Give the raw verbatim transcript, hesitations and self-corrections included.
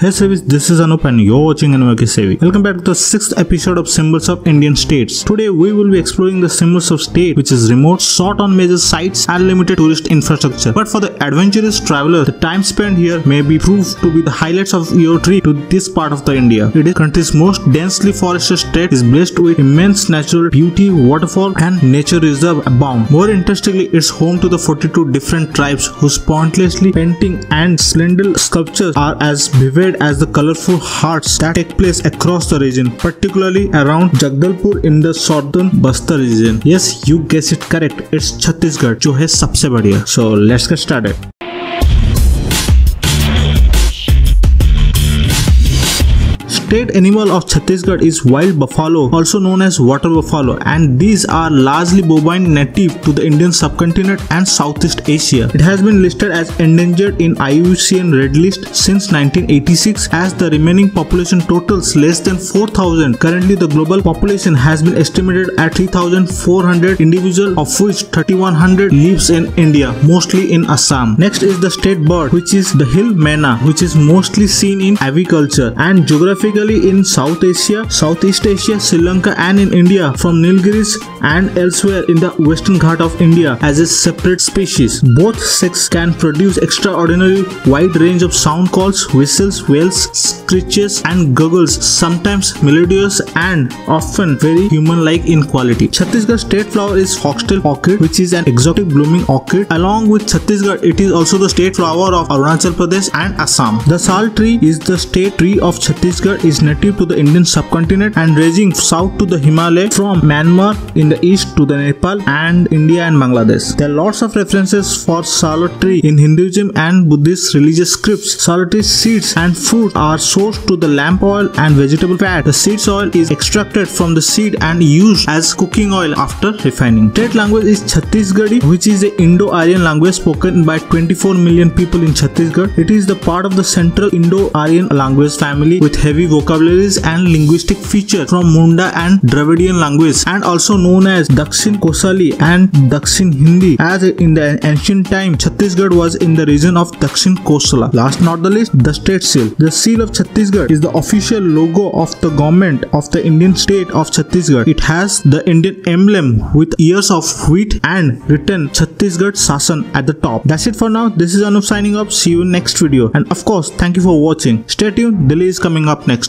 Hey Savvies, this is Anup and you're watching Anup's Savvy. Welcome back to the sixth episode of Symbols of Indian States. Today we will be exploring the symbols of state, which is remote, short on major sites and limited tourist infrastructure. But for the adventurous traveler, the time spent here may be proved to be the highlights of your trip to this part of the India. It is the country's most densely forested state, is blessed with immense natural beauty, waterfall and nature reserve abound. More interestingly, it's home to the forty-two different tribes whose pointlessly painting and slender sculptures are as vivid as the colorful hearts that take place across the region, particularly around Jagdalpur in the southern Bastar region. Yes, you guessed it correct, it's Chhattisgarh, which is the biggest one. So let's get started. State animal of Chhattisgarh is wild buffalo, also known as water buffalo, and these are largely bovine, native to the Indian subcontinent and Southeast Asia. It has been listed as endangered in I U C N Red List since nineteen eighty-six, as the remaining population totals less than four thousand. Currently, the global population has been estimated at three thousand four hundred individuals, of which three thousand one hundred lives in India, mostly in Assam. Next is the state bird, which is the Hill Myna, which is mostly seen in aviculture and geographic in South Asia, Southeast Asia, Sri Lanka and in India from Nilgiris and elsewhere in the Western Ghat of India as a separate species. Both sexes can produce extraordinarily wide range of sound calls, whistles, wails, screeches and gurgles, sometimes melodious and often very human-like in quality. Chhattisgarh state flower is foxtail orchid, which is an exotic blooming orchid. Along with Chhattisgarh, it is also the state flower of Arunachal Pradesh and Assam. The sal tree is the state tree of Chhattisgarh, is native to the Indian subcontinent and ranging south to the Himalayas, from Myanmar in the east to the Nepal and India and Bangladesh. There are lots of references for sal tree in Hinduism and Buddhist religious scripts. Sal tree seeds and fruit are sourced to the lamp oil and vegetable fat. The seed oil is extracted from the seed and used as cooking oil after refining. State language is Chhattisgarhi, which is an Indo-Aryan language spoken by twenty-four million people in Chhattisgarh. It is the part of the Central Indo-Aryan language family with heavy vocabularies and linguistic features from Munda and Dravidian language, and also known as Dakshin Kosali and Dakshin Hindi, as in the ancient time Chhattisgarh was in the region of Dakshin Kosala. Last not the least, the state seal. The seal of Chhattisgarh is the official logo of the government of the Indian state of Chhattisgarh. It has the Indian emblem with ears of wheat and written Chhattisgarh Shasana at the top. That's it for now. This is Anup signing off. See you in next video, and of course thank you for watching. Stay tuned, Delhi is coming up next.